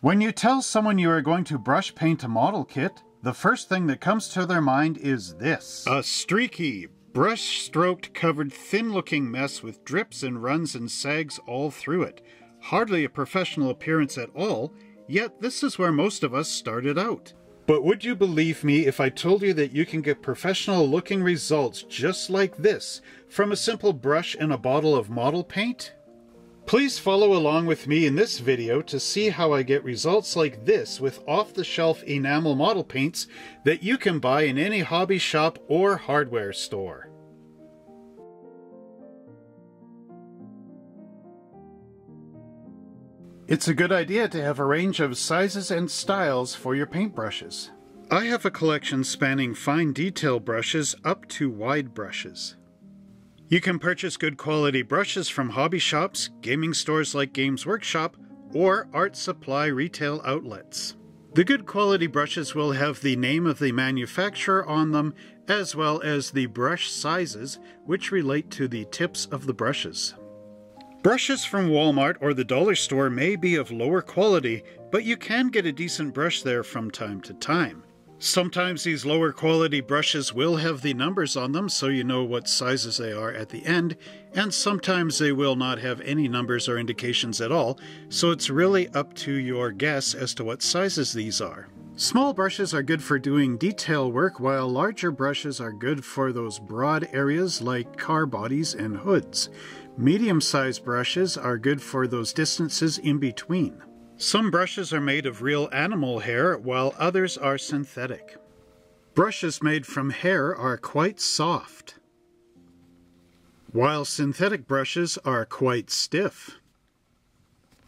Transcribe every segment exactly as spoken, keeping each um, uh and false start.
When you tell someone you are going to brush paint a model kit, the first thing that comes to their mind is this. A streaky, brush-stroked, covered, thin-looking mess with drips and runs and sags all through it. Hardly a professional appearance at all, yet this is where most of us started out. But would you believe me if I told you that you can get professional-looking results just like this from a simple brush and a bottle of model paint? Please follow along with me in this video to see how I get results like this with off-the-shelf enamel model paints that you can buy in any hobby shop or hardware store. It's a good idea to have a range of sizes and styles for your paintbrushes. I have a collection spanning fine detail brushes up to wide brushes. You can purchase good quality brushes from hobby shops, gaming stores like Games Workshop, or art supply retail outlets. The good quality brushes will have the name of the manufacturer on them, as well as the brush sizes, which relate to the tips of the brushes. Brushes from Walmart or the dollar store may be of lower quality, but you can get a decent brush there from time to time. Sometimes these lower quality brushes will have the numbers on them so you know what sizes they are at the end, and sometimes they will not have any numbers or indications at all, so it's really up to your guess as to what sizes these are. Small brushes are good for doing detail work, while larger brushes are good for those broad areas like car bodies and hoods. Medium-sized brushes are good for those distances in between. Some brushes are made of real animal hair, while others are synthetic. Brushes made from hair are quite soft, while synthetic brushes are quite stiff.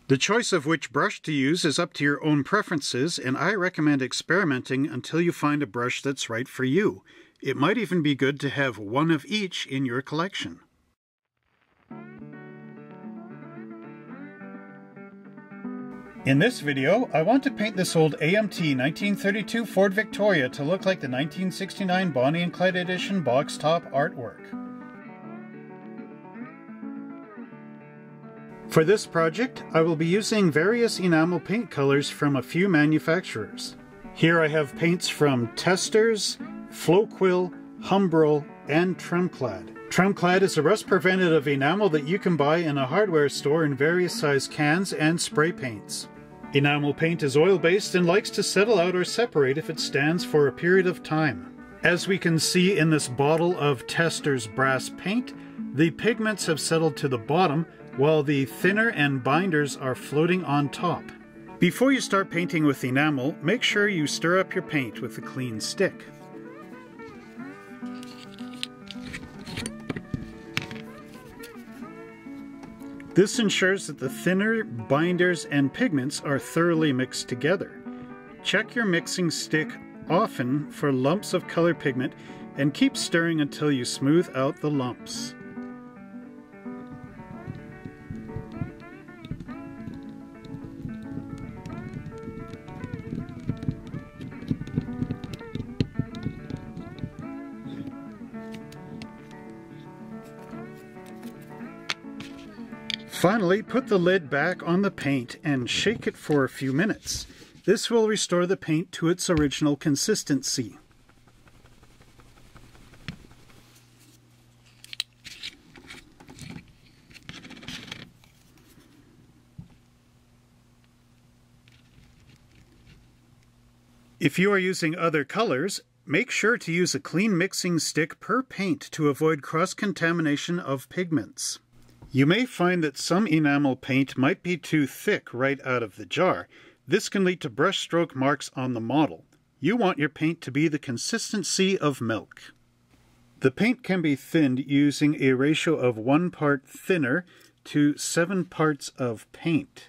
The choice of which brush to use is up to your own preferences, and I recommend experimenting until you find a brush that's right for you. It might even be good to have one of each in your collection. In this video, I want to paint this old A M T nineteen thirty-two Ford Victoria to look like the nineteen sixty-nine Bonnie and Clyde edition box top artwork. For this project, I will be using various enamel paint colors from a few manufacturers. Here I have paints from Testors, Floquil, Humbrol, and Tremclad. Tremclad is a rust preventative enamel that you can buy in a hardware store in various size cans and spray paints. Enamel paint is oil-based and likes to settle out or separate if it stands for a period of time. As we can see in this bottle of Testor's brass paint, the pigments have settled to the bottom while the thinner and binders are floating on top. Before you start painting with enamel, make sure you stir up your paint with a clean stick. This ensures that the thinner, binders, and pigments are thoroughly mixed together. Check your mixing stick often for lumps of color pigment and keep stirring until you smooth out the lumps. Finally, put the lid back on the paint and shake it for a few minutes. This will restore the paint to its original consistency. If you are using other colors, make sure to use a clean mixing stick per paint to avoid cross-contamination of pigments. You may find that some enamel paint might be too thick right out of the jar. This can lead to brush stroke marks on the model. You want your paint to be the consistency of milk. The paint can be thinned using a ratio of one part thinner to seven parts of paint.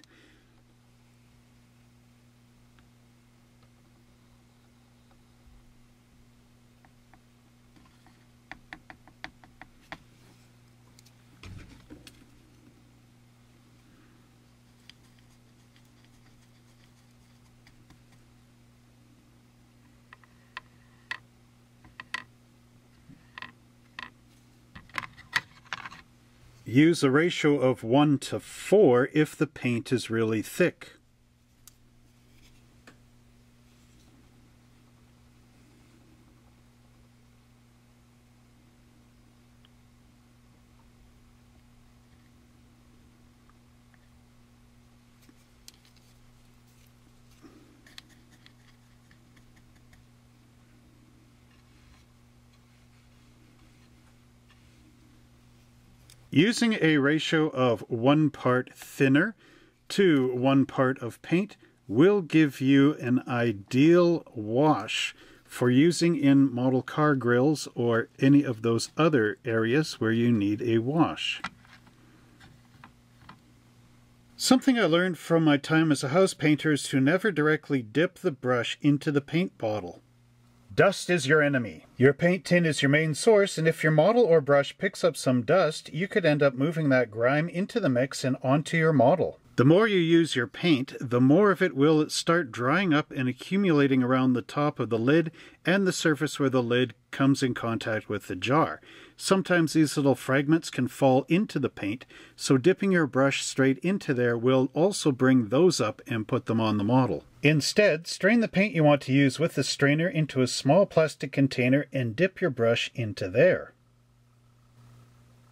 Use a ratio of one to four if the paint is really thick. Using a ratio of one part thinner to one part of paint will give you an ideal wash for using in model car grills or any of those other areas where you need a wash. Something I learned from my time as a house painter is to never directly dip the brush into the paint bottle. Dust is your enemy. Your paint tin is your main source, and if your model or brush picks up some dust, you could end up moving that grime into the mix and onto your model. The more you use your paint, the more of it will start drying up and accumulating around the top of the lid and the surface where the lid comes in contact with the jar. Sometimes these little fragments can fall into the paint, so dipping your brush straight into there will also bring those up and put them on the model. Instead, strain the paint you want to use with the strainer into a small plastic container and dip your brush into there.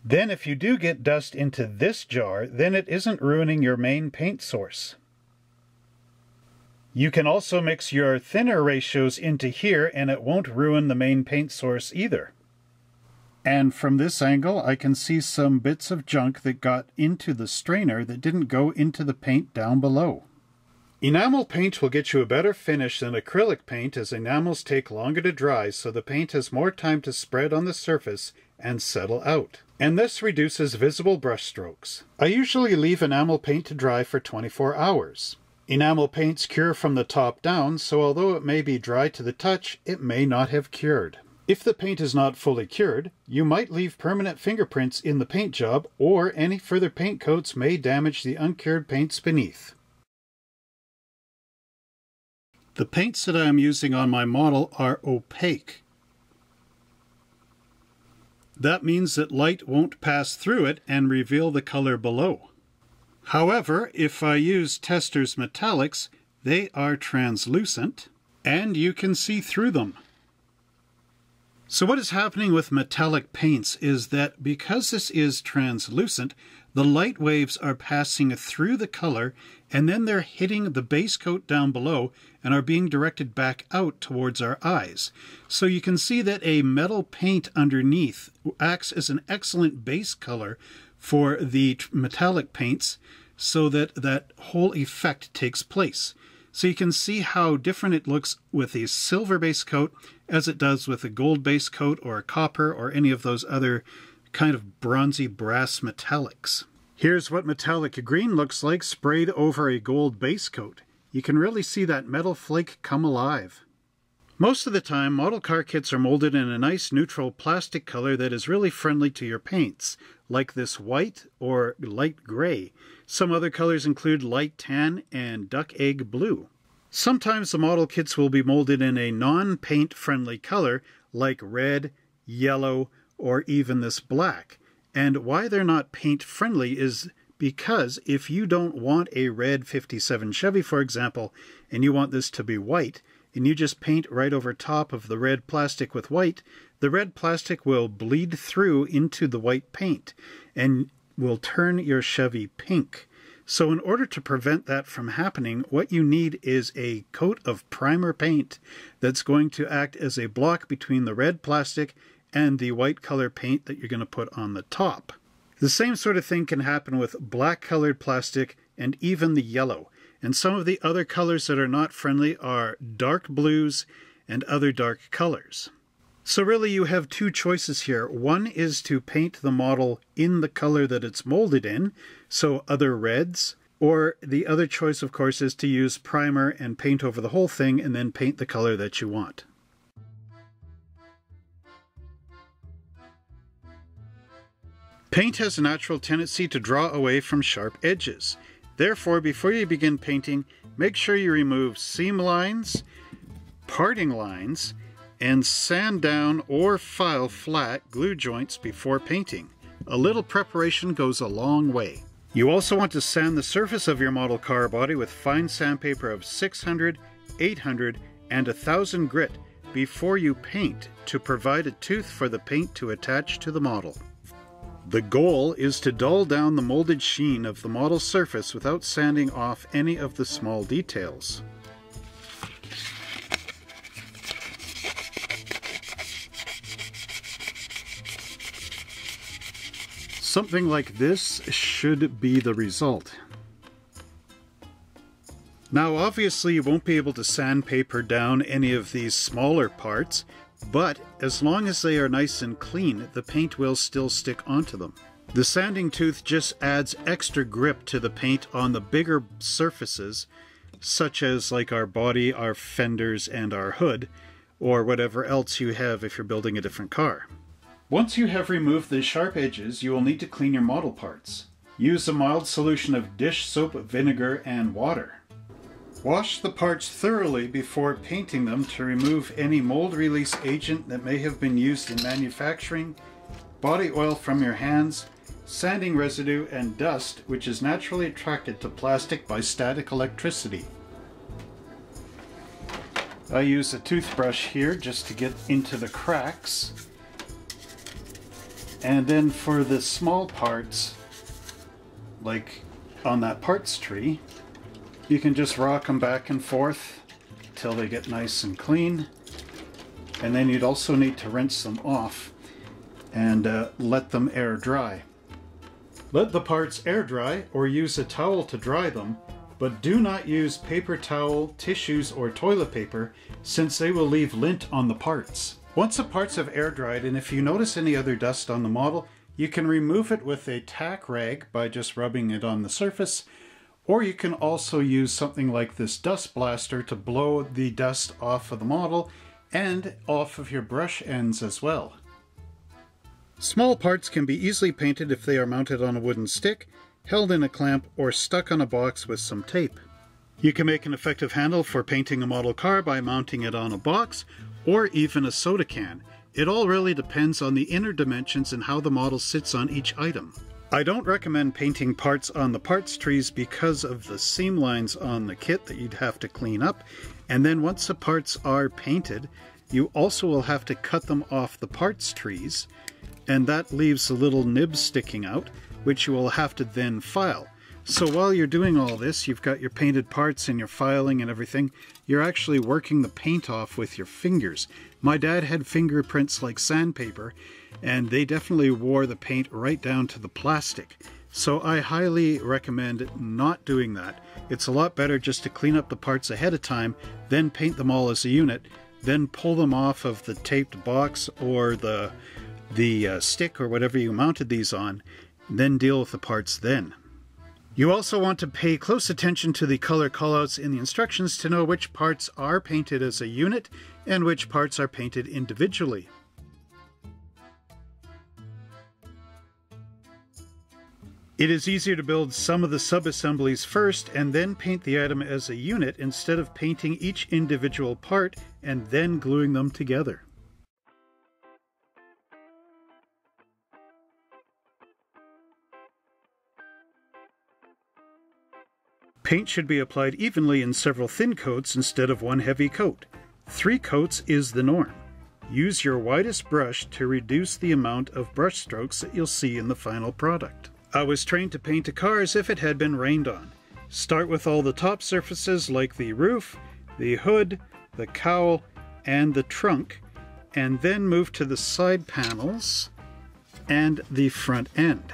Then if you do get dust into this jar, then it isn't ruining your main paint source. You can also mix your thinner ratios into here and it won't ruin the main paint source either. And from this angle I can see some bits of junk that got into the strainer that didn't go into the paint down below. Enamel paint will get you a better finish than acrylic paint, as enamels take longer to dry, so the paint has more time to spread on the surface and settle out. And this reduces visible brush strokes. I usually leave enamel paint to dry for twenty-four hours. Enamel paints cure from the top down, so although it may be dry to the touch, it may not have cured. If the paint is not fully cured, you might leave permanent fingerprints in the paint job, or any further paint coats may damage the uncured paints beneath. The paints that I am using on my model are opaque. That means that light won't pass through it and reveal the color below. However, if I use Testors metallics, they are translucent and you can see through them. So what is happening with metallic paints is that because this is translucent, the light waves are passing through the color and then they're hitting the base coat down below and are being directed back out towards our eyes. So you can see that a metal paint underneath acts as an excellent base color for the metallic paints so that that whole effect takes place. So you can see how different it looks with a silver base coat as it does with a gold base coat or a copper or any of those other kind of bronzy brass metallics. Here's what metallic green looks like sprayed over a gold base coat. You can really see that metal flake come alive. Most of the time, model car kits are molded in a nice neutral plastic color that is really friendly to your paints, like this white or light gray. Some other colors include light tan and duck egg blue. Sometimes the model kits will be molded in a non-paint friendly color, like red, yellow, or even this black. And why they're not paint friendly is because if you don't want a red fifty-seven Chevy, for example, and you want this to be white, and you just paint right over top of the red plastic with white, the red plastic will bleed through into the white paint and will turn your Chevy pink. So in order to prevent that from happening, what you need is a coat of primer paint that's going to act as a block between the red plastic and the white color paint that you're going to put on the top. The same sort of thing can happen with black colored plastic and even the yellow. And some of the other colors that are not friendly are dark blues and other dark colors. So really you have two choices here. One is to paint the model in the color that it's molded in, so other reds, or the other choice of course is to use primer and paint over the whole thing and then paint the color that you want. Paint has a natural tendency to draw away from sharp edges. Therefore, before you begin painting, make sure you remove seam lines, parting lines, and sand down or file flat glue joints before painting. A little preparation goes a long way. You also want to sand the surface of your model car body with fine sandpaper of six hundred, eight hundred, and one thousand grit before you paint to provide a tooth for the paint to attach to the model. The goal is to dull down the molded sheen of the model surface without sanding off any of the small details. Something like this should be the result. Now obviously you won't be able to sandpaper down any of these smaller parts, but as long as they are nice and clean, the paint will still stick onto them. The sanding tooth just adds extra grip to the paint on the bigger surfaces, such as like our body, our fenders, and our hood, or whatever else you have if you're building a different car. Once you have removed the sharp edges, you will need to clean your model parts. Use a mild solution of dish soap, vinegar, and water. Wash the parts thoroughly before painting them to remove any mold release agent that may have been used in manufacturing, body oil from your hands, sanding residue, and dust, which is naturally attracted to plastic by static electricity. I use a toothbrush here just to get into the cracks. And then for the small parts, like on that parts tree, you can just rock them back and forth till they get nice and clean. And then you'd also need to rinse them off and uh, let them air dry. Let the parts air dry or use a towel to dry them, but do not use paper towel, tissues, or toilet paper since they will leave lint on the parts. Once the parts have air dried, and if you notice any other dust on the model, you can remove it with a tack rag by just rubbing it on the surface, or you can also use something like this dust blaster to blow the dust off of the model and off of your brush ends as well. Small parts can be easily painted if they are mounted on a wooden stick, held in a clamp, or stuck on a box with some tape. You can make an effective handle for painting a model car by mounting it on a box, or even a soda can. It all really depends on the inner dimensions and how the model sits on each item. I don't recommend painting parts on the parts trees because of the seam lines on the kit that you'd have to clean up, and then once the parts are painted, you also will have to cut them off the parts trees, and that leaves a little nib sticking out, which you will have to then file. So while you're doing all this, you've got your painted parts and your filing and everything, you're actually working the paint off with your fingers. My dad had fingerprints like sandpaper, and they definitely wore the paint right down to the plastic. So I highly recommend not doing that. It's a lot better just to clean up the parts ahead of time, then paint them all as a unit, then pull them off of the taped box or the the uh, stick or whatever you mounted these on, then deal with the parts then. You also want to pay close attention to the color callouts in the instructions to know which parts are painted as a unit and which parts are painted individually. It is easier to build some of the sub-assemblies first and then paint the item as a unit instead of painting each individual part and then gluing them together. Paint should be applied evenly in several thin coats instead of one heavy coat. Three coats is the norm. Use your widest brush to reduce the amount of brush strokes that you'll see in the final product. I was trained to paint a car as if it had been rained on. Start with all the top surfaces like the roof, the hood, the cowl, and the trunk, and then move to the side panels and the front end.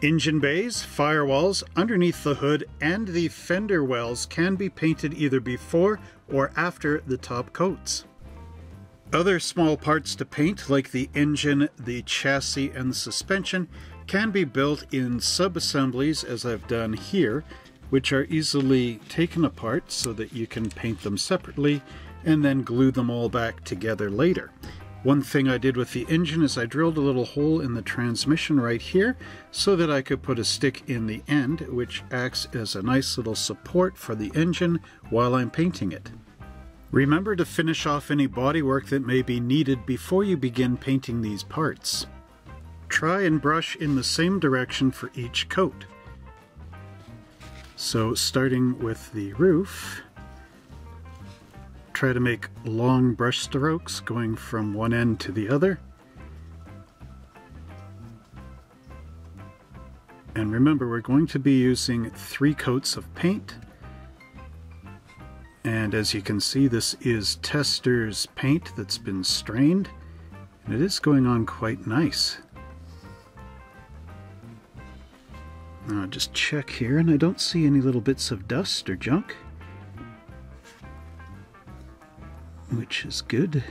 Engine bays, firewalls, underneath the hood, and the fender wells can be painted either before or after the top coats. Other small parts to paint, like the engine, the chassis, and the suspension, can be built in sub-assemblies, as I've done here, which are easily taken apart so that you can paint them separately and then glue them all back together later. One thing I did with the engine is I drilled a little hole in the transmission right here so that I could put a stick in the end, which acts as a nice little support for the engine while I'm painting it. Remember to finish off any bodywork that may be needed before you begin painting these parts. Try and brush in the same direction for each coat. So starting with the roof, try to make long brush strokes going from one end to the other. And remember, we're going to be using three coats of paint. And as you can see, this is Testors paint that's been strained, and it is going on quite nice. I'll just check here, and I don't see any little bits of dust or junk, which is good.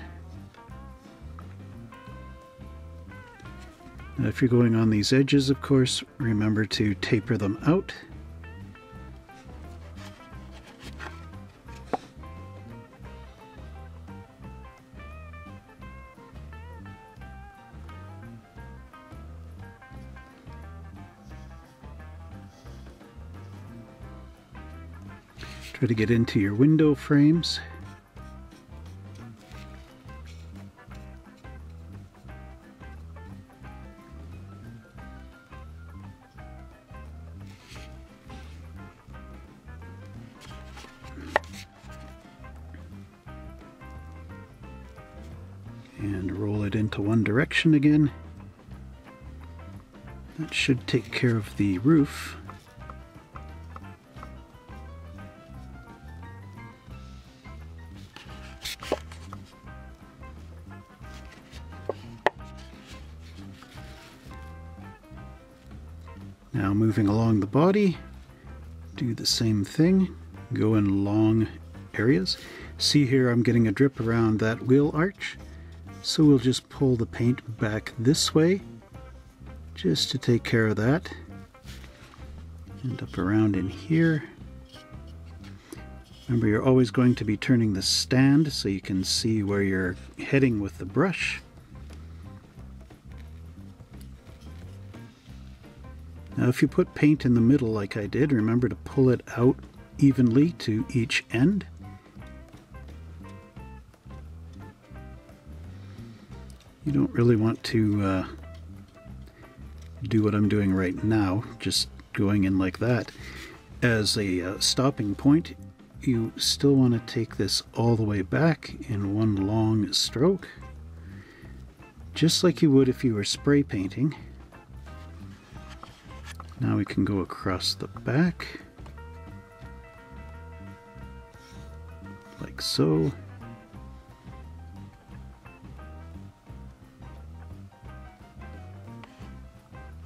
Now, if you're going on these edges, of course, remember to taper them out. Try to get into your window frames. And roll it into one direction again. That should take care of the roof. Now moving along the body, do the same thing, go in long areas. See here I'm getting a drip around that wheel arch, so we'll just pull the paint back this way just to take care of that. And up around in here. Remember, you're always going to be turning the stand so you can see where you're heading with the brush. Now if you put paint in the middle like I did, remember to pull it out evenly to each end. You don't really want to uh, do what I'm doing right now, just going in like that. As a uh, stopping point, you still want to take this all the way back in one long stroke, just like you would if you were spray painting. Now we can go across the back, like so.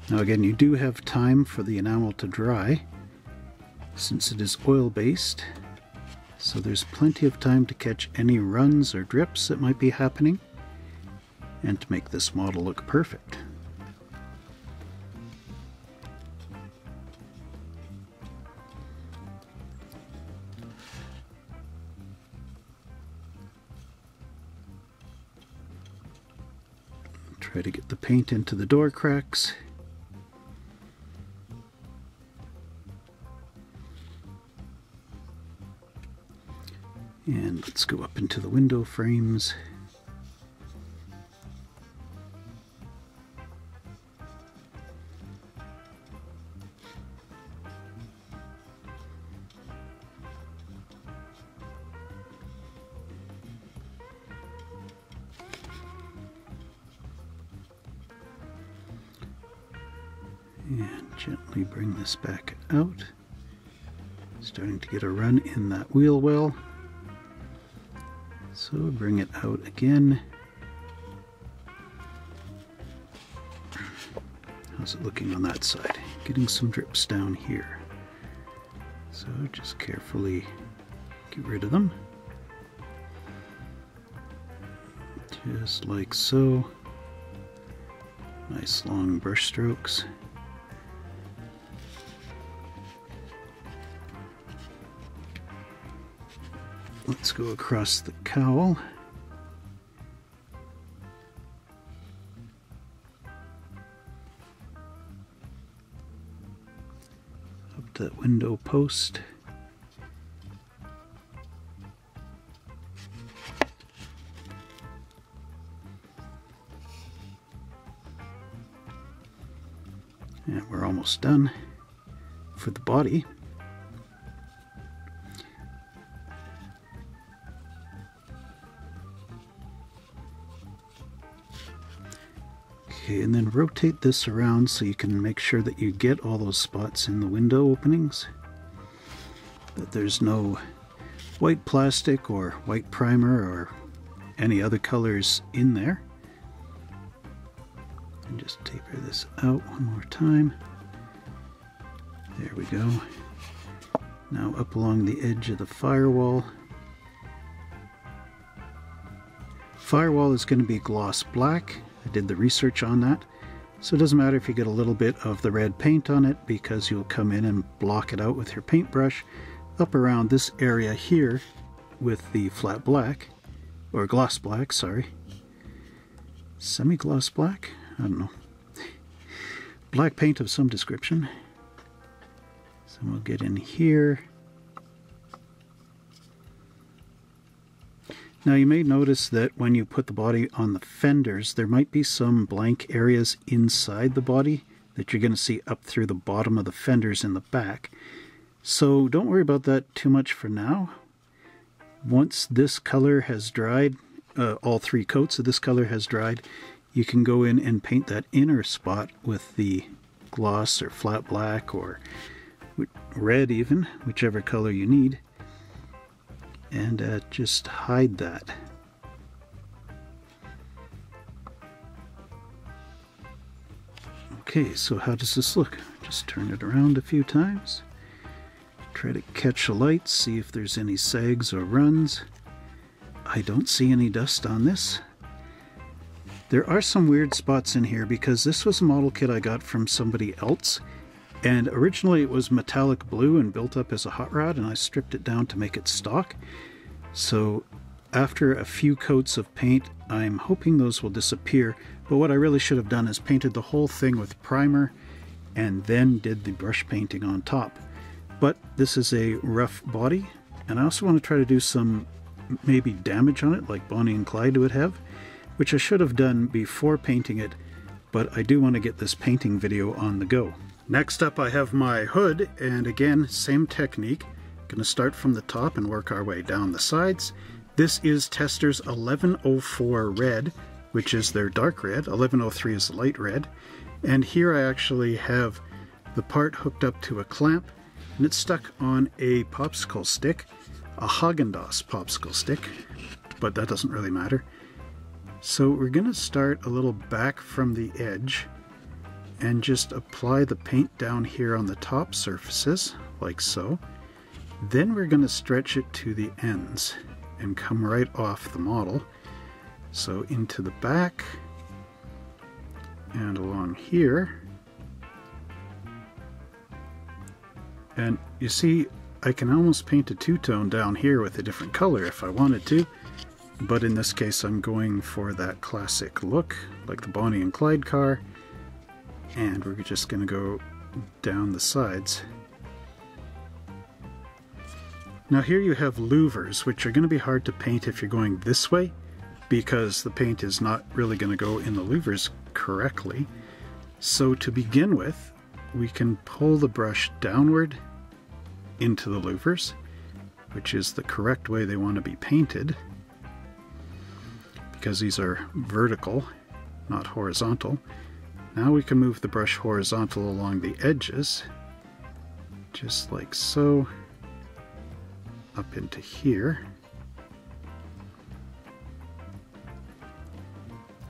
Now again, you do have time for the enamel to dry, since it is oil-based, so there's plenty of time to catch any runs or drips that might be happening, and to make this model look perfect. Try to get the paint into the door cracks. And let's go up into the window frames. And gently bring this back out. Starting to get a run in that wheel well. So bring it out again. How's it looking on that side? Getting some drips down here. So just carefully get rid of them. Just like so. Nice long brush strokes. Let's go across the cowl. Up to that window post. And we're almost done for the body. And then rotate this around so you can make sure that you get all those spots in the window openings, that there's no white plastic or white primer or any other colors in there. And just taper this out one more time. There we go. Now up along the edge of the firewall. Firewall is going to be gloss black. I did the research on that. So it doesn't matter if you get a little bit of the red paint on it, because you'll come in and block it out with your paintbrush up around this area here with the flat black, or gloss black, sorry. Semi-gloss black? I don't know. Black paint of some description. So we'll get in here. Now you may notice that when you put the body on the fenders, there might be some blank areas inside the body that you're going to see up through the bottom of the fenders in the back. So don't worry about that too much for now. Once this color has dried, uh, all three coats of this color has dried, you can go in and paint that inner spot with the gloss or flat black or red even, whichever color you need. And uh, just hide that. Okay, so how does this look? Just turn it around a few times. Try to catch the light, see if there's any sags or runs. I don't see any dust on this. There are some weird spots in here because this was a model kit I got from somebody else. And originally it was metallic blue and built up as a hot rod, and I stripped it down to make it stock. So after a few coats of paint, I'm hoping those will disappear. But what I really should have done is painted the whole thing with primer and then did the brush painting on top. But this is a rough body, and I also want to try to do some maybe damage on it like Bonnie and Clyde would have, which I should have done before painting it, but I do want to get this painting video on the go. Next up I have my hood, and again, same technique. I'm going to start from the top and work our way down the sides. This is Testors eleven oh four red, which is their dark red. eleven oh three is the light red. And here I actually have the part hooked up to a clamp, and it's stuck on a popsicle stick, a Haagen-Dazs popsicle stick, but that doesn't really matter. So we're going to start a little back from the edge and just apply the paint down here on the top surfaces, like so. Then we're going to stretch it to the ends and come right off the model. So into the back and along here. And you see, I can almost paint a two-tone down here with a different color if I wanted to, but in this case I'm going for that classic look, like the Bonnie and Clyde car. And we're just going to go down the sides. Now here you have louvers, which are going to be hard to paint if you're going this way, because the paint is not really going to go in the louvers correctly. So to begin with, we can pull the brush downward into the louvers, which is the correct way they want to be painted, because these are vertical, not horizontal. Now we can move the brush horizontal along the edges, just like so, up into here,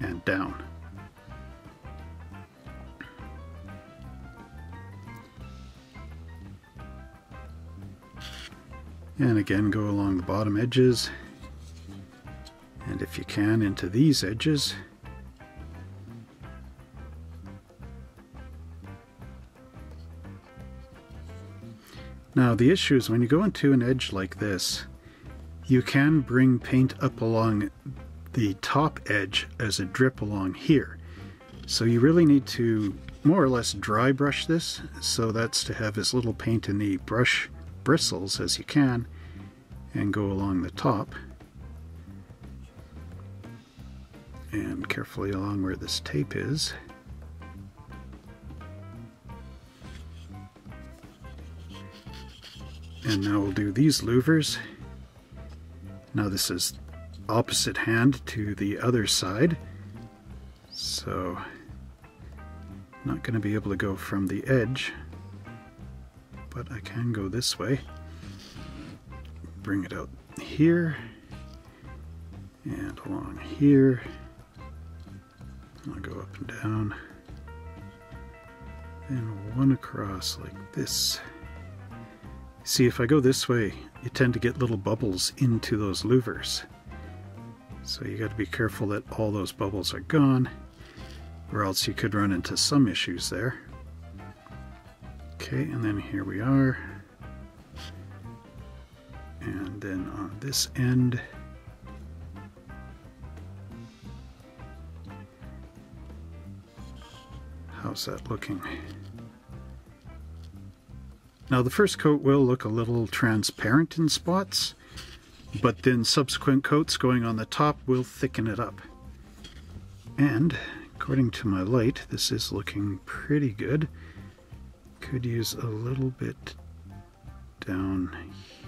and down. And again, go along the bottom edges, and if you can, into these edges. Now the issue is when you go into an edge like this, you can bring paint up along the top edge as a drip along here. So you really need to more or less dry brush this, so that's to have as little paint in the brush bristles as you can and go along the top. And carefully along where this tape is. And now we'll do these louvers. Now this is opposite hand to the other side, so not going to be able to go from the edge, but I can go this way. Bring it out here and along here. I'll go up and down. and one across like this. See, if I go this way, you tend to get little bubbles into those louvers. So you got to be careful that all those bubbles are gone, or else you could run into some issues there. Okay, and then here we are. And then on this end, how's that looking? Now, the first coat will look a little transparent in spots, but then subsequent coats going on the top will thicken it up. And according to my light, this is looking pretty good. Could use a little bit down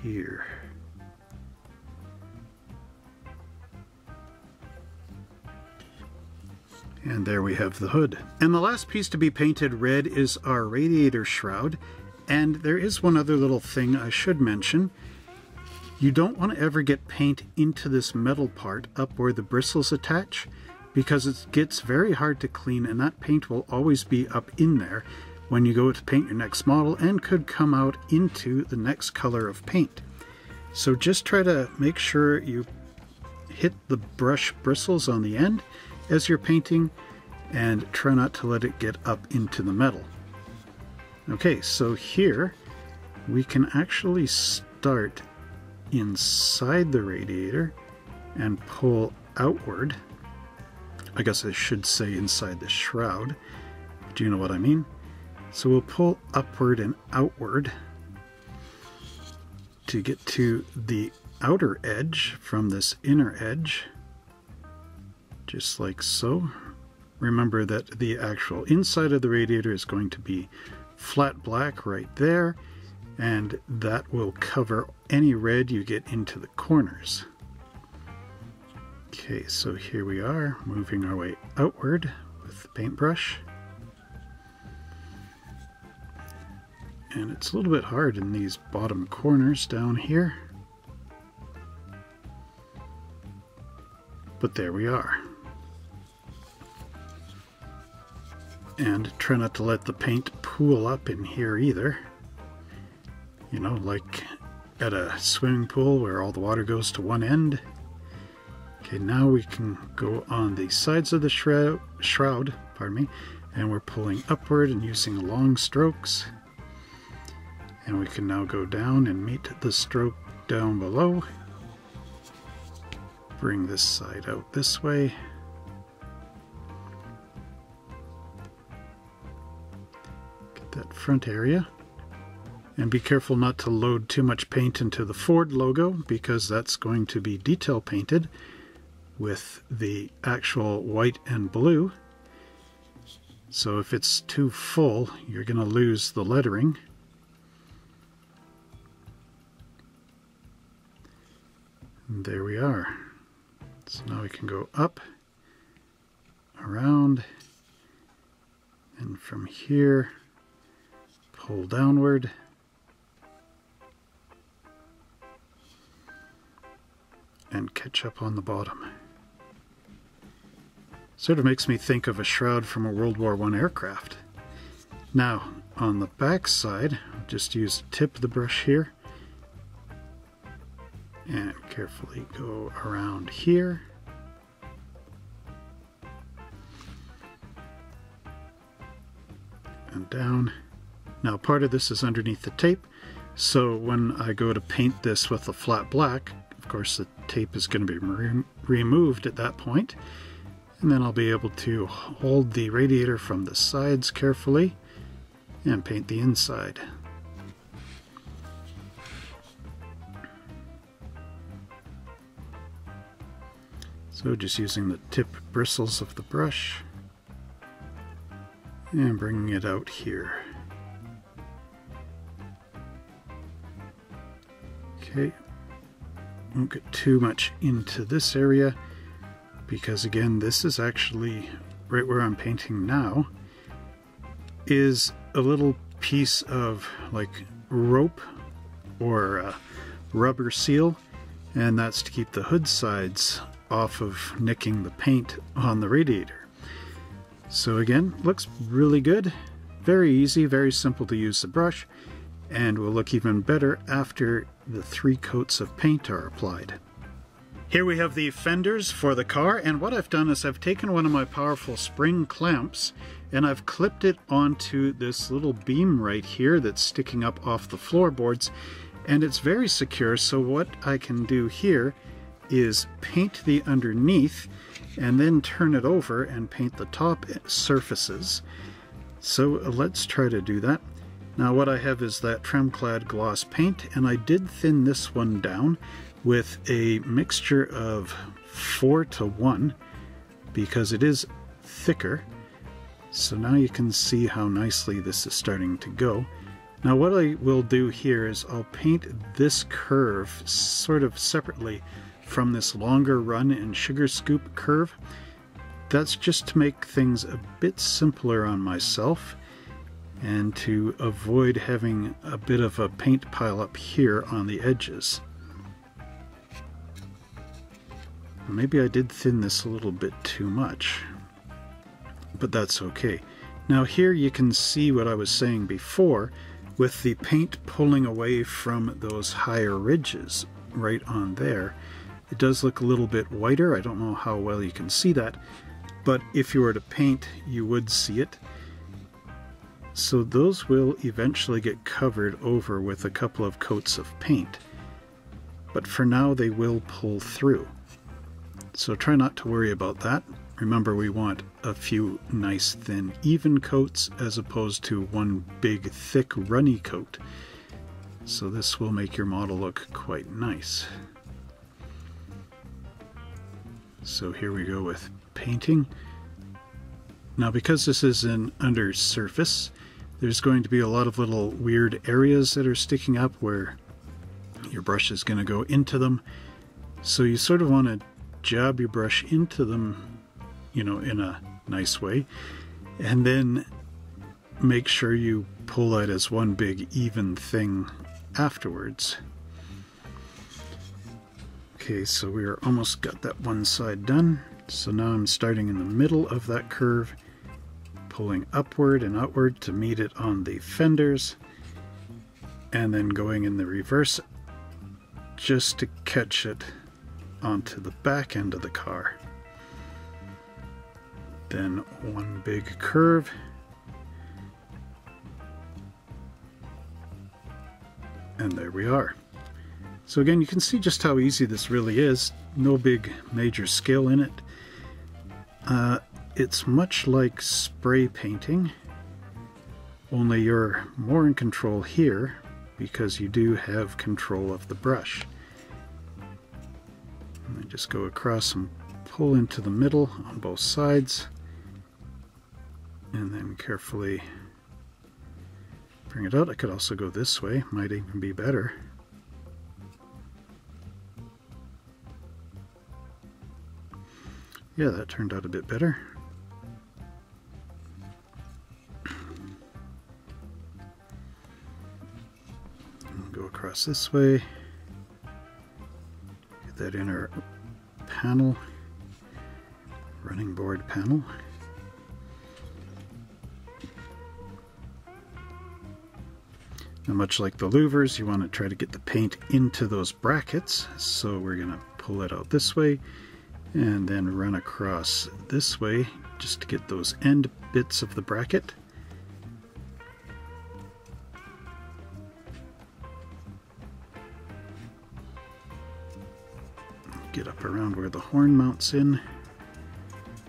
here. And there we have the hood. And the last piece to be painted red is our radiator shroud. And there is one other little thing I should mention. You don't want to ever get paint into this metal part up where the bristles attach, because it gets very hard to clean and that paint will always be up in there when you go to paint your next model and could come out into the next color of paint. So just try to make sure you hit the brush bristles on the end as you're painting and try not to let it get up into the metal. Okay, so here we can actually start inside the radiator and pull outward. I guess I should say inside the shroud. Do you know what I mean? So we'll pull upward and outward to get to the outer edge from this inner edge, just like so. Remember that the actual inside of the radiator is going to be flat black right there, and that will cover any red you get into the corners. Okay, so here we are, moving our way outward with the paintbrush. And it's a little bit hard in these bottom corners down here. But there we are. And try not to let the paint pool up in here either. You know, like at a swimming pool where all the water goes to one end. Okay, now we can go on the sides of the shroud, shroud, pardon me, and we're pulling upward and using long strokes. And we can now go down and meet the stroke down below. Bring this side out this way. Get that front area. And be careful not to load too much paint into the Ford logo, because that's going to be detail painted with the actual white and blue. So if it's too full, you're going to lose the lettering. And there we are. So now we can go up, around, and from here, pull downward. And catch up on the bottom. Sort of makes me think of a shroud from a World War One aircraft. Now, on the back side, just use the tip of the brush here, and carefully go around here. And down. Now, part of this is underneath the tape, so when I go to paint this with a flat black, of course, the tape is going to be re removed at that point. And then I'll be able to hold the radiator from the sides carefully and paint the inside. So just using the tip bristles of the brush and bringing it out here. Okay. Won't get too much into this area, because again, this is actually right where I'm painting now is a little piece of like rope or a rubber seal, and that's to keep the hood sides off of nicking the paint on the radiator. So again, looks really good, Very easy, very simple to use the brush, and will look even better after the three coats of paint are applied. Here we have the fenders for the car, and what I've done is I've taken one of my powerful spring clamps and I've clipped it onto this little beam right here that's sticking up off the floorboards, and it's very secure. So what I can do here is paint the underneath and then turn it over and paint the top surfaces. So let's try to do that. Now what I have is that Tremclad gloss paint, and I did thin this one down with a mixture of four to one because it is thicker. So now you can see how nicely this is starting to go. Now what I will do here is I'll paint this curve sort of separately from this longer run and sugar scoop curve. That's just to make things a bit simpler on myself and to avoid having a bit of a paint pile up here on the edges. Maybe I did thin this a little bit too much, but that's okay. Now here you can see what I was saying before with the paint pulling away from those higher ridges right on there. It does look a little bit whiter. I don't know how well you can see that, but if you were to paint, you would see it. So those will eventually get covered over with a couple of coats of paint, but for now they will pull through. So try not to worry about that. Remember, we want a few nice, thin, even coats as opposed to one big, thick, runny coat. So this will make your model look quite nice. So here we go with painting. Now because this is an undersurface, there's going to be a lot of little weird areas that are sticking up where your brush is going to go into them. So you sort of want to job your brush into them, you know, in a nice way, and then make sure you pull that as one big even thing afterwards. Okay, so we are almost got that one side done. So now I'm starting in the middle of that curve, pulling upward and outward to meet it on the fenders, and then going in the reverse just to catch it onto the back end of the car. Then one big curve. And there we are. So again, you can see just how easy this really is. No big major skill in it. Uh, it's much like spray painting, only you're more in control here because you do have control of the brush. And just go across and pull into the middle on both sides, and then carefully bring it out. I could also go this way, might even be better. Yeah, that turned out a bit better. And go across this way. That inner panel, running board panel. Now much like the louvers, you want to try to get the paint into those brackets, so we're going to pull it out this way and then run across this way just to get those end bits of the bracket. Get up around where the horn mounts in.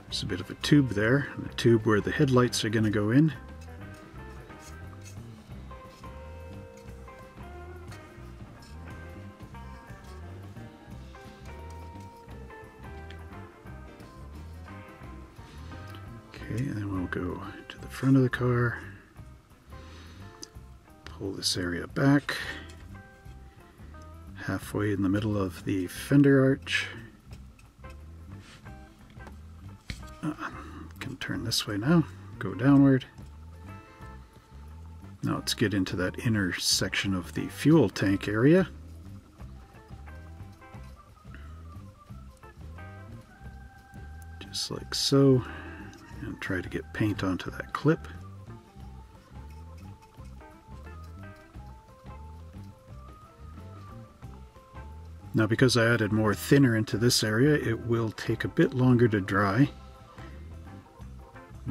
There's a bit of a tube there, and a tube where the headlights are going to go in. Okay, and then we'll go to the front of the car, pull this area back. Halfway in the middle of the fender arch. Uh, can turn this way now, go downward. Now let's get into that inner section of the fuel tank area. Just like so, and try to get paint onto that clip. Now because I added more thinner into this area, it will take a bit longer to dry,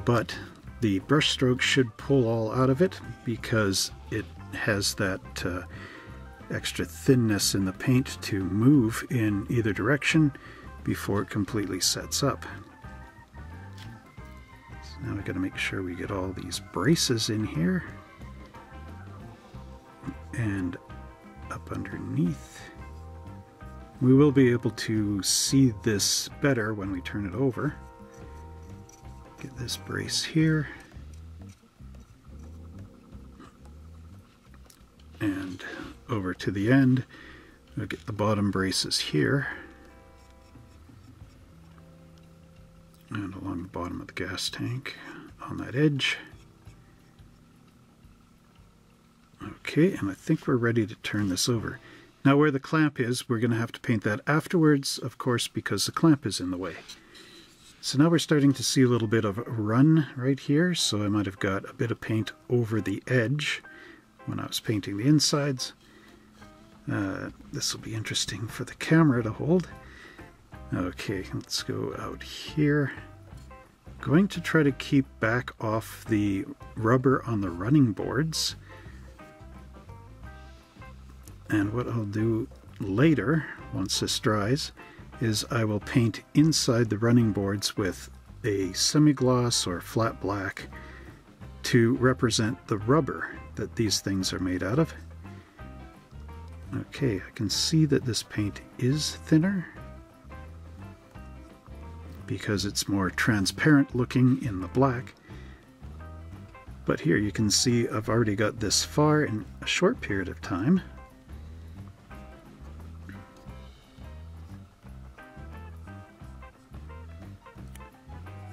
but the brush stroke should pull all out of it because it has that uh, extra thinness in the paint to move in either direction before it completely sets up. So now we've got to make sure we get all these braces in here and up underneath. We will be able to see this better when we turn it over. Get this brace here. And over to the end, we'll get the bottom braces here. And along the bottom of the gas tank on that edge. Okay, and I think we're ready to turn this over. Now where the clamp is, we're going to have to paint that afterwards, of course, because the clamp is in the way. So now we're starting to see a little bit of run right here, so I might have got a bit of paint over the edge when I was painting the insides. Uh, this will be interesting for the camera to hold. Okay, let's go out here. Going to try to keep back off the rubber on the running boards. And what I'll do later, once this dries, is I will paint inside the running boards with a semi-gloss or flat black to represent the rubber that these things are made out of. Okay, I can see that this paint is thinner because it's more transparent looking in the black. But here you can see I've already got this far in a short period of time.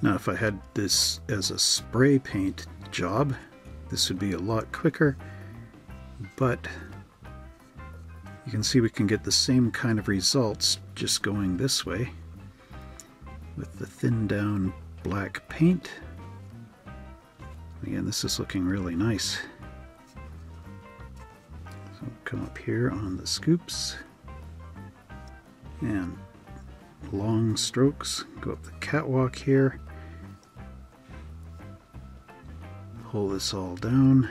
Now if I had this as a spray paint job, this would be a lot quicker, but you can see we can get the same kind of results just going this way with the thinned down black paint. Again, this is looking really nice. So come up here on the scoops and long strokes, go up the catwalk here. Pull this all down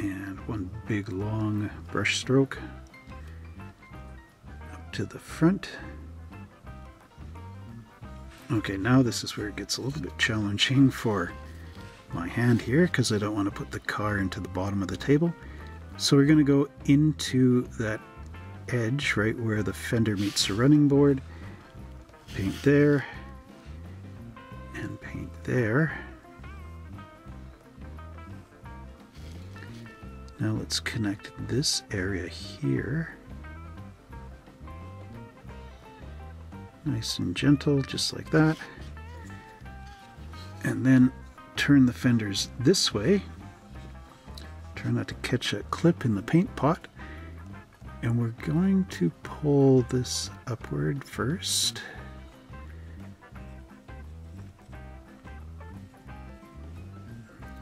and one big long brush stroke up to the front. Okay, now this is where it gets a little bit challenging for my hand here because I don't want to put the car into the bottom of the table. So we're going to go into that edge right where the fender meets the running board, paint there and paint there. Now let's connect this area here. Nice and gentle, just like that. And then turn the fenders this way. Try not to catch a clip in the paint pot. And we're going to pull this upward first.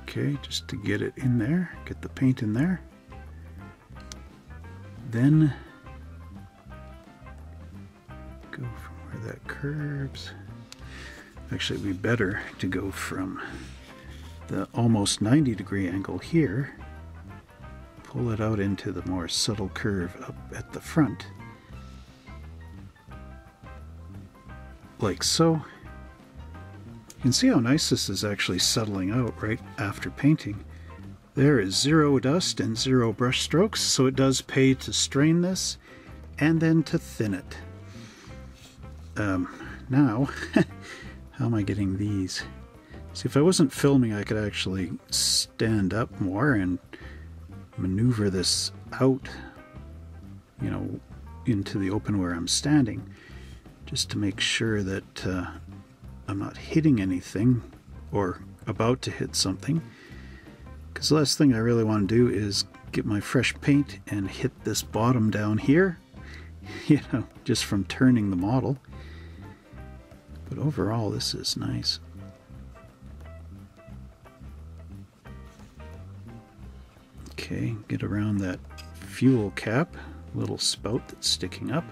Okay, just to get it in there, get the paint in there. Then go from where that curves. Actually, it'd be better to go from the almost ninety degree angle here, pull it out into the more subtle curve up at the front, like so. You can see how nice this is actually settling out right after painting. There is zero dust and zero brush strokes, so it does pay to strain this and then to thin it. Um, now, how am I getting these? See, if I wasn't filming, I could actually stand up more and maneuver this out, you know, into the open where I'm standing, just to make sure that uh, I'm not hitting anything or about to hit something, because the last thing I really want to do is get my fresh paint and hit this bottom down here, you know, just from turning the model. But overall this is nice. Okay, get around that fuel cap little spout that's sticking up.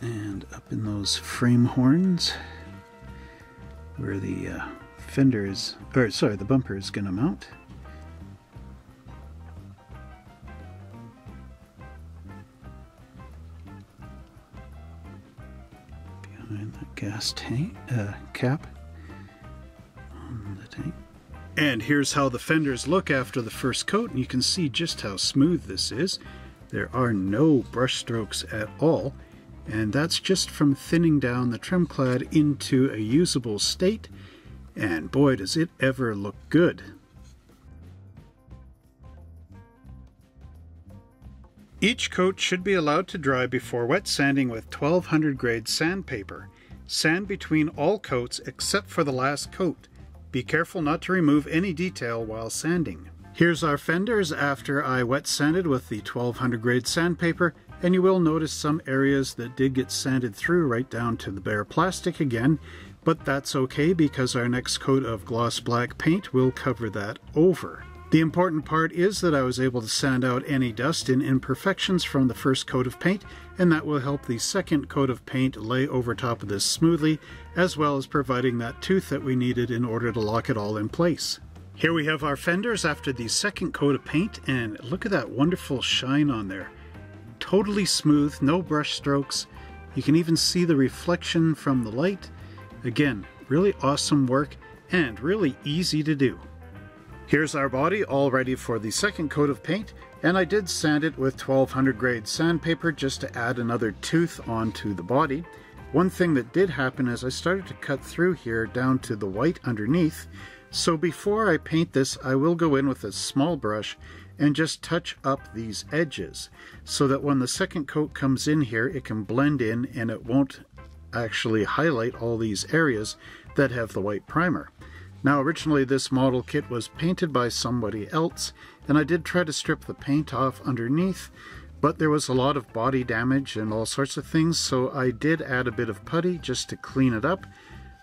And up in those frame horns where the uh, fender is, or sorry, the bumper is going to mount. Behind the gas tank, uh, cap on the tank. And here's how the fenders look after the first coat, and you can see just how smooth this is. There are no brush strokes at all. And that's just from thinning down the Tremclad into a usable state, and boy does it ever look good. Each coat should be allowed to dry before wet sanding with twelve hundred grade sandpaper. Sand between all coats except for the last coat. Be careful not to remove any detail while sanding. Here's our fenders after I wet sanded with the twelve hundred grade sandpaper, and you will notice some areas that did get sanded through right down to the bare plastic again, but that's okay because our next coat of gloss black paint will cover that over. The important part is that I was able to sand out any dust and imperfections from the first coat of paint, and that will help the second coat of paint lay over top of this smoothly, as well as providing that tooth that we needed in order to lock it all in place. Here we have our fenders after the second coat of paint, and look at that wonderful shine on there. Totally smooth, no brush strokes. You can even see the reflection from the light. Again, really awesome work and really easy to do. Here's our body all ready for the second coat of paint, and I did sand it with twelve hundred grade sandpaper just to add another tooth onto the body. One thing that did happen is I started to cut through here down to the white underneath. So before I paint this, I will go in with a small brush and just touch up these edges so that when the second coat comes in here, it can blend in and it won't actually highlight all these areas that have the white primer. Now, originally this model kit was painted by somebody else, and I did try to strip the paint off underneath, but there was a lot of body damage and all sorts of things, so I did add a bit of putty just to clean it up.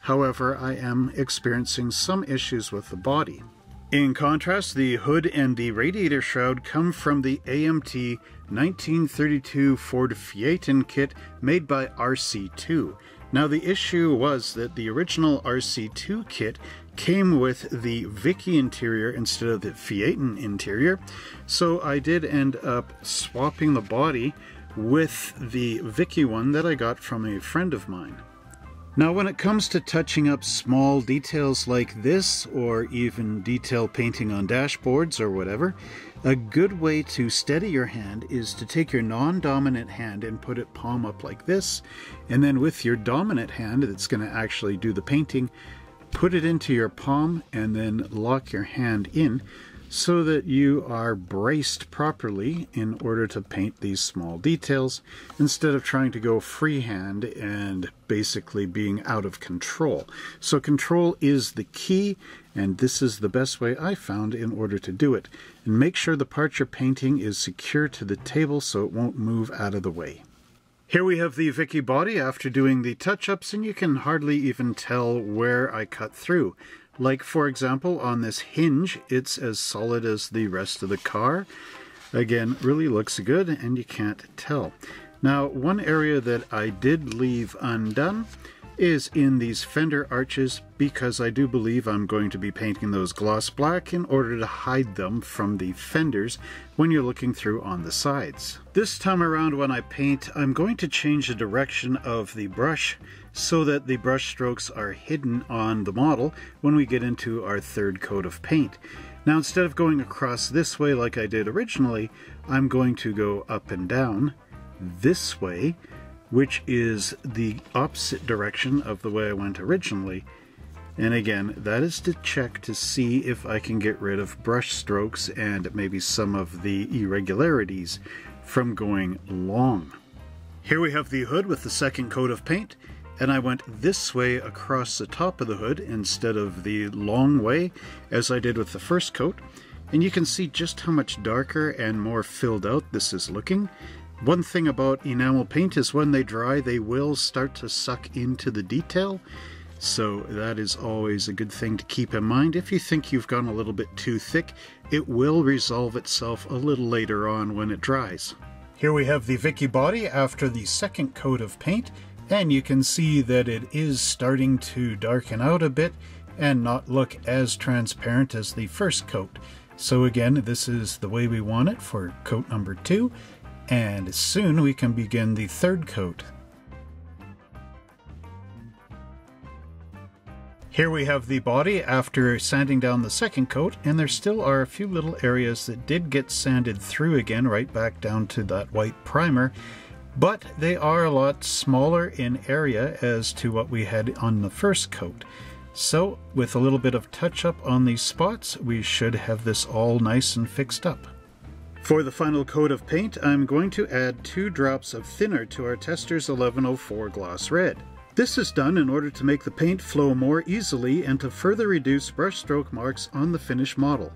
However, I am experiencing some issues with the body. In contrast, the hood and the radiator shroud come from the A M T nineteen thirty-two Ford Fiatan kit made by R C two. Now, the issue was that the original R C two kit came with the Vicky interior instead of the Fiatan interior, so I did end up swapping the body with the Vicky one that I got from a friend of mine. Now, when it comes to touching up small details like this, or even detail painting on dashboards or whatever, a good way to steady your hand is to take your non-dominant hand and put it palm up like this, and then with your dominant hand that's going to actually do the painting, put it into your palm and then lock your hand in so that you are braced properly in order to paint these small details instead of trying to go freehand and basically being out of control. So control is the key, and this is the best way I found in order to do it. And make sure the part you're painting is secure to the table so it won't move out of the way. Here we have the Vicky body after doing the touch-ups, and you can hardly even tell where I cut through. Like, for example, on this hinge, it's as solid as the rest of the car. Again, really looks good, and you can't tell. Now, one area that I did leave undone is in these fender arches, because I do believe I'm going to be painting those gloss black in order to hide them from the fenders when you're looking through on the sides. This time around when I paint, I'm going to change the direction of the brush so that the brush strokes are hidden on the model when we get into our third coat of paint. Now, instead of going across this way like I did originally, I'm going to go up and down this way, which is the opposite direction of the way I went originally. And again, that is to check to see if I can get rid of brush strokes and maybe some of the irregularities from going long. Here we have the hood with the second coat of paint, and I went this way across the top of the hood instead of the long way as I did with the first coat. And you can see just how much darker and more filled out this is looking. One thing about enamel paint is when they dry, they will start to suck into the detail. So that is always a good thing to keep in mind. If you think you've gone a little bit too thick, it will resolve itself a little later on when it dries. Here we have the Vicky body after the second coat of paint, and you can see that it is starting to darken out a bit and not look as transparent as the first coat. So again, this is the way we want it for coat number two, and soon we can begin the third coat. Here we have the body after sanding down the second coat, and there still are a few little areas that did get sanded through again, right back down to that white primer, but they are a lot smaller in area as to what we had on the first coat. So with a little bit of touch-up on these spots, we should have this all nice and fixed up. For the final coat of paint, I'm going to add two drops of thinner to our Testors eleven oh four Gloss Red. This is done in order to make the paint flow more easily and to further reduce brush stroke marks on the finished model.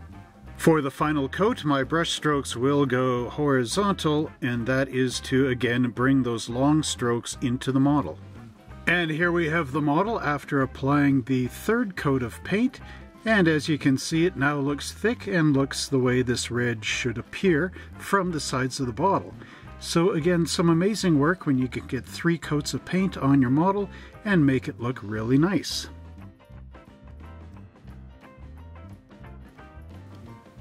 For the final coat, my brush strokes will go horizontal, and that is to again bring those long strokes into the model. And here we have the model after applying the third coat of paint, and as you can see, it now looks thick and looks the way this red should appear from the sides of the bottle. So again, some amazing work when you can get three coats of paint on your model and make it look really nice.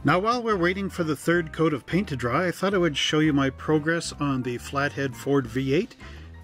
Now while we're waiting for the third coat of paint to dry, I thought I would show you my progress on the flathead Ford V eight.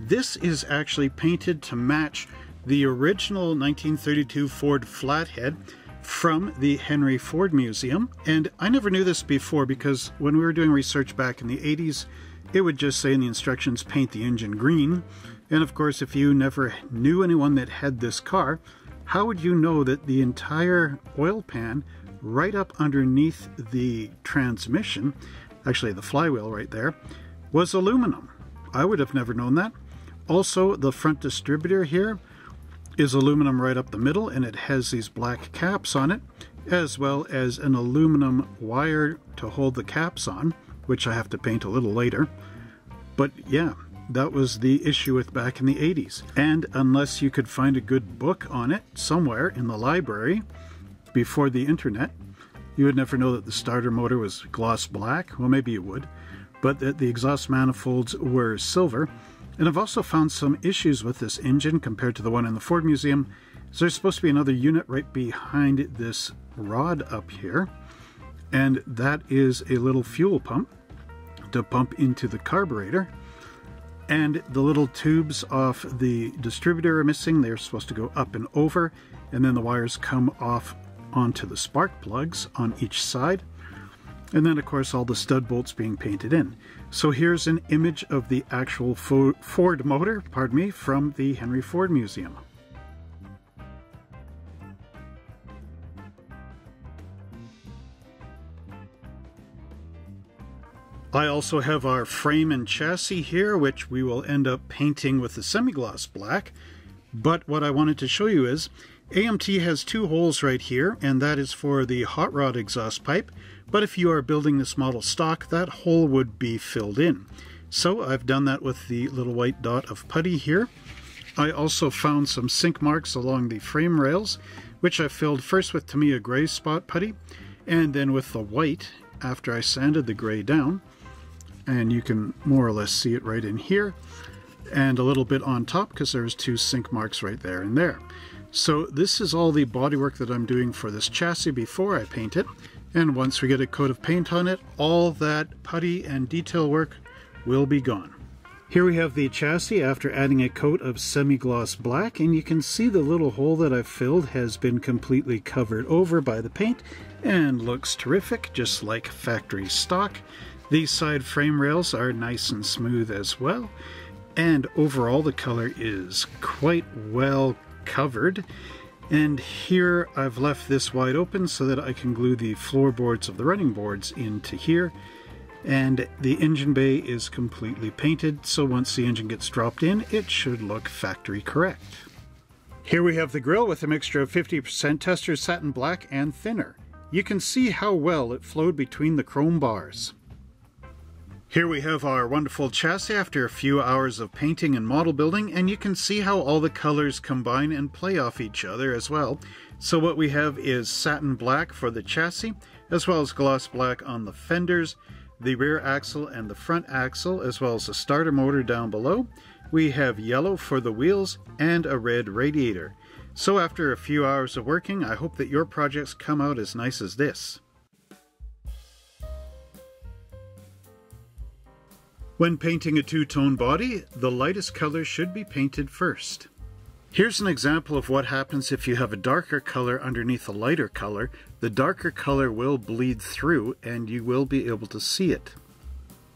This is actually painted to match the original nineteen thirty-two Ford flathead from the Henry Ford Museum. And I never knew this before, because when we were doing research back in the eighties, it would just say in the instructions, paint the engine green. And of course, if you never knew anyone that had this car, how would you know that the entire oil pan right up underneath the transmission, actually the flywheel right there, was aluminum? I would have never known that. Also, the front distributor here is aluminum right up the middle, and it has these black caps on it, as well as an aluminum wire to hold the caps on, which I have to paint a little later. But yeah, that was the issue with back in the eighties. And unless you could find a good book on it somewhere in the library before the internet, you would never know that the starter motor was gloss black. Well, maybe you would, but that the exhaust manifolds were silver. And I've also found some issues with this engine compared to the one in the Ford Museum. So there's supposed to be another unit right behind this rod up here, and that is a little fuel pump to pump into the carburetor. And the little tubes off the distributor are missing. They're supposed to go up and over, and then the wires come off onto the spark plugs on each side. And then of course all the stud bolts being painted in. So here's an image of the actual Ford motor, pardon me, from the Henry Ford Museum. I also have our frame and chassis here, which we will end up painting with the semi-gloss black. But what I wanted to show you is A M T has two holes right here, and that is for the hot rod exhaust pipe. But if you are building this model stock, that hole would be filled in. So I've done that with the little white dot of putty here. I also found some sink marks along the frame rails, which I filled first with Tamiya gray spot putty, and then with the white after I sanded the gray down. And you can more or less see it right in here, and a little bit on top because there's two sink marks right there and there. So this is all the bodywork that I'm doing for this chassis before I paint it. And once we get a coat of paint on it, all that putty and detail work will be gone. Here we have the chassis after adding a coat of semi-gloss black, and you can see the little hole that I've filled has been completely covered over by the paint and looks terrific, just like factory stock. These side frame rails are nice and smooth as well, and overall the color is quite well covered. And here I've left this wide open so that I can glue the floorboards of the running boards into here. And the engine bay is completely painted, so once the engine gets dropped in, it should look factory correct. Here we have the grille with a mixture of fifty percent Testors satin black and thinner. You can see how well it flowed between the chrome bars. Here we have our wonderful chassis after a few hours of painting and model building, and you can see how all the colors combine and play off each other as well. So what we have is satin black for the chassis, as well as gloss black on the fenders, the rear axle and the front axle, as well as the starter motor down below. We have yellow for the wheels and a red radiator. So after a few hours of working, I hope that your projects come out as nice as this. When painting a two-tone body, the lightest color should be painted first. Here's an example of what happens if you have a darker color underneath a lighter color. The darker color will bleed through and you will be able to see it.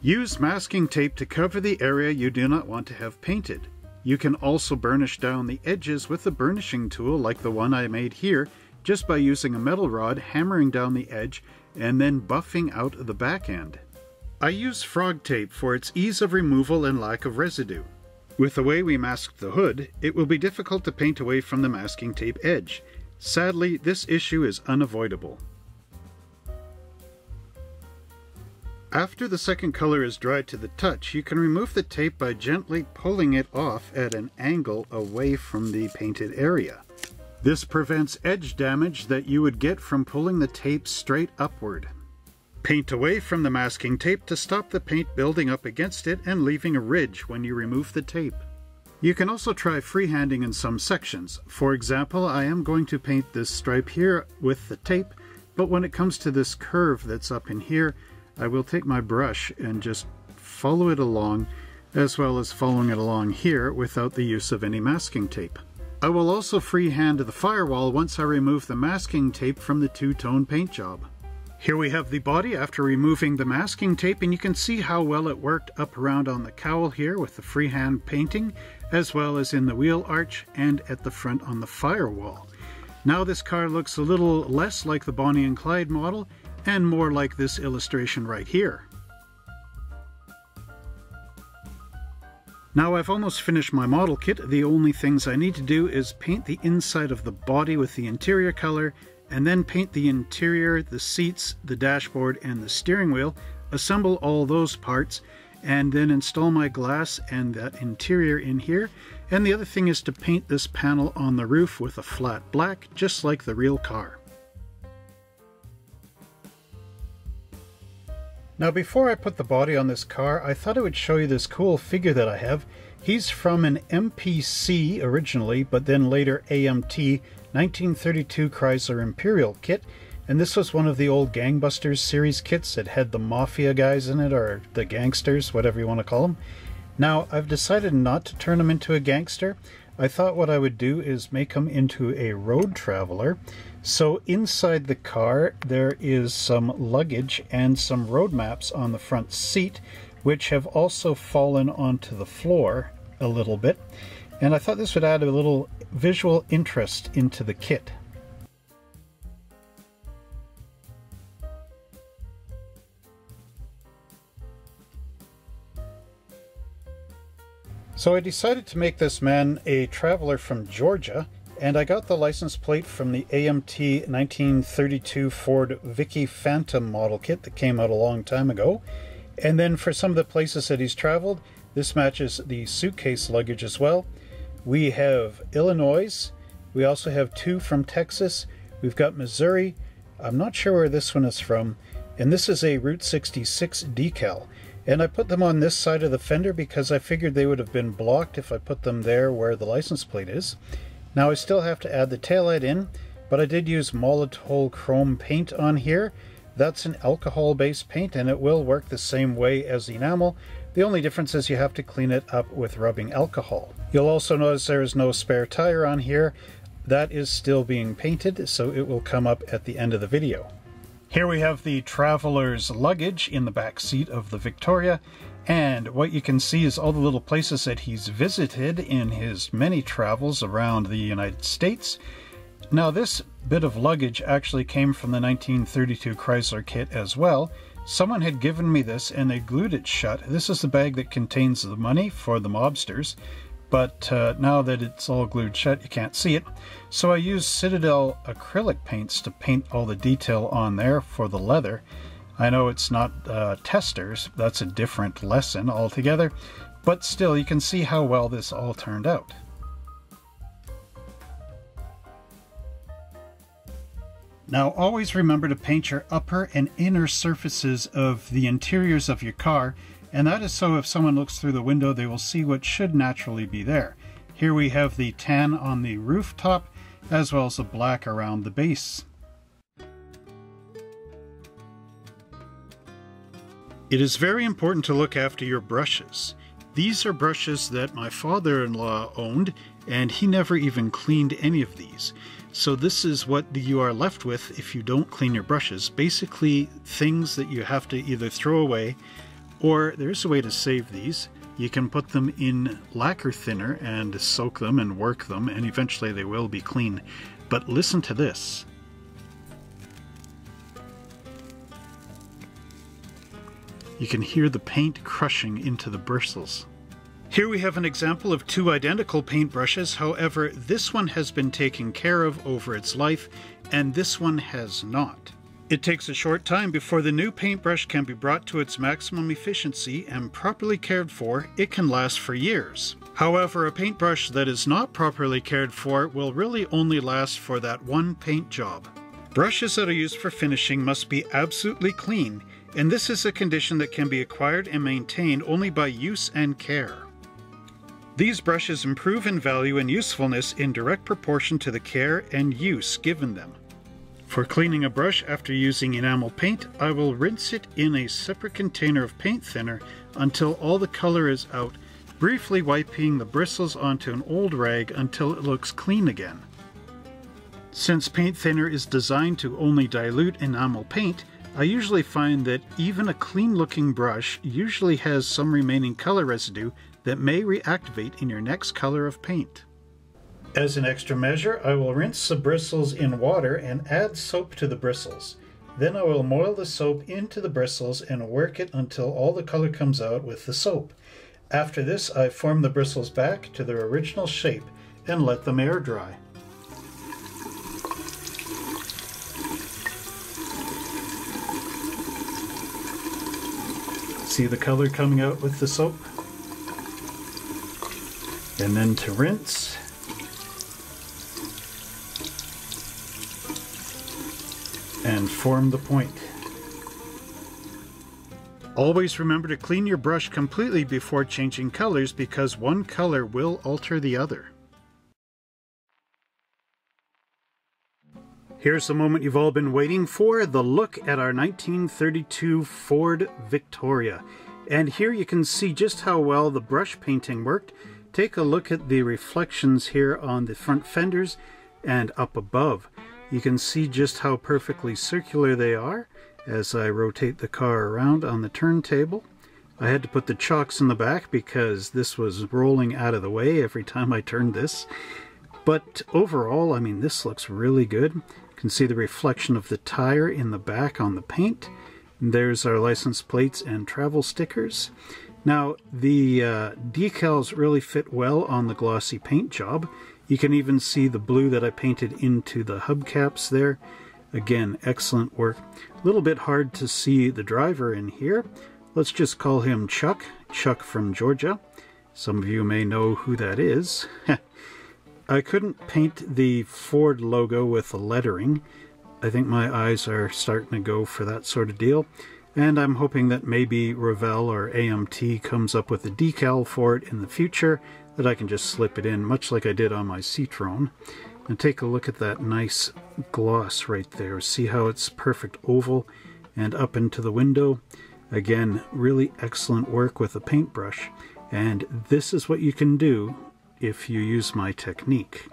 Use masking tape to cover the area you do not want to have painted. You can also burnish down the edges with a burnishing tool like the one I made here, just by using a metal rod, hammering down the edge, and then buffing out the back end. I use frog tape for its ease of removal and lack of residue. With the way we masked the hood, it will be difficult to paint away from the masking tape edge. Sadly, this issue is unavoidable. After the second color is dried to the touch, you can remove the tape by gently pulling it off at an angle away from the painted area. This prevents edge damage that you would get from pulling the tape straight upward. Paint away from the masking tape to stop the paint building up against it and leaving a ridge when you remove the tape. You can also try freehanding in some sections. For example, I am going to paint this stripe here with the tape, but when it comes to this curve that's up in here, I will take my brush and just follow it along, as well as following it along here without the use of any masking tape. I will also freehand the firewall once I remove the masking tape from the two-tone paint job. Here we have the body after removing the masking tape, and you can see how well it worked up around on the cowl here with the freehand painting, as well as in the wheel arch and at the front on the firewall. Now this car looks a little less like the Bonnie and Clyde model and more like this illustration right here. Now I've almost finished my model kit. The only things I need to do is paint the inside of the body with the interior color, and then paint the interior, the seats, the dashboard, and the steering wheel, assemble all those parts, and then install my glass and that interior in here. And the other thing is to paint this panel on the roof with a flat black, just like the real car. Now before I put the body on this car, I thought I would show you this cool figure that I have. He's from an M P C originally, but then later A M T, nineteen thirty-two Chrysler Imperial kit, and this was one of the old Gangbusters series kits that had the mafia guys in it, or the gangsters, whatever you want to call them. Now, I've decided not to turn him into a gangster. I thought what I would do is make him into a road traveler. So inside the car there is some luggage and some road maps on the front seat, which have also fallen onto the floor a little bit, and I thought this would add a little visual interest into the kit. So I decided to make this man a traveler from Georgia, and I got the license plate from the A M T nineteen thirty-two Ford Vicky Phantom model kit that came out a long time ago. And then for some of the places that he's traveled, this matches the suitcase luggage as well. We have Illinois, we also have two from Texas, we've got Missouri, I'm not sure where this one is from, and this is a Route sixty-six decal. And I put them on this side of the fender because I figured they would have been blocked if I put them there where the license plate is. Now I still have to add the taillight in, but I did use Molotol chrome paint on here. That's an alcohol-based paint and it will work the same way as enamel. The only difference is you have to clean it up with rubbing alcohol. You'll also notice there is no spare tire on here. That is still being painted, so it will come up at the end of the video. Here we have the traveler's luggage in the back seat of the Victoria, and what you can see is all the little places that he's visited in his many travels around the United States. Now this bit of luggage actually came from the nineteen thirty-two Chrysler kit as well. Someone had given me this and they glued it shut. This is the bag that contains the money for the mobsters, but uh, now that it's all glued shut you can't see it. So I used Citadel acrylic paints to paint all the detail on there for the leather. I know it's not uh, Testors, that's a different lesson altogether, but still you can see how well this all turned out. Now always remember to paint your upper and inner surfaces of the interiors of your car, and that is so if someone looks through the window they will see what should naturally be there. Here we have the tan on the rooftop as well as the black around the base. It is very important to look after your brushes. These are brushes that my father-in-law owned, and he never even cleaned any of these. So this is what you are left with if you don't clean your brushes. Basically things that you have to either throw away, or there's a way to save these. You can put them in lacquer thinner and soak them and work them, and eventually they will be clean. But listen to this. You can hear the paint crushing into the bristles. Here we have an example of two identical paintbrushes, however, this one has been taken care of over its life, and this one has not. It takes a short time before the new paintbrush can be brought to its maximum efficiency, and properly cared for, it can last for years. However, a paintbrush that is not properly cared for will really only last for that one paint job. Brushes that are used for finishing must be absolutely clean, and this is a condition that can be acquired and maintained only by use and care. These brushes improve in value and usefulness in direct proportion to the care and use given them. For cleaning a brush after using enamel paint, I will rinse it in a separate container of paint thinner until all the color is out, briefly wiping the bristles onto an old rag until it looks clean again. Since paint thinner is designed to only dilute enamel paint, I usually find that even a clean-looking brush usually has some remaining color residue that may reactivate in your next color of paint. As an extra measure, I will rinse the bristles in water and add soap to the bristles. Then I will moil the soap into the bristles and work it until all the color comes out with the soap. After this, I form the bristles back to their original shape and let them air dry. See the color coming out with the soap? And then to rinse. And form the point. Always remember to clean your brush completely before changing colors, because one color will alter the other. Here's the moment you've all been waiting for, the look at our nineteen thirty-two Ford Victoria. And here you can see just how well the brush painting worked. Take a look at the reflections here on the front fenders and up above. You can see just how perfectly circular they are as I rotate the car around on the turntable. I had to put the chocks in the back because this was rolling out of the way every time I turned this. But overall, I mean, this looks really good. Can see the reflection of the tire in the back on the paint. There's our license plates and travel stickers. Now the uh, decals really fit well on the glossy paint job. You can even see the blue that I painted into the hubcaps there. Again, excellent work. A little bit hard to see the driver in here. Let's just call him Chuck. Chuck from Georgia. Some of you may know who that is. I couldn't paint the Ford logo with the lettering. I think my eyes are starting to go for that sort of deal, and I'm hoping that maybe Revell or A M T comes up with a decal for it in the future that I can just slip it in, much like I did on my Citroen. And take a look at that nice gloss right there. See how it's perfect oval and up into the window. Again, really excellent work with a paintbrush, and this is what you can do if you use my technique.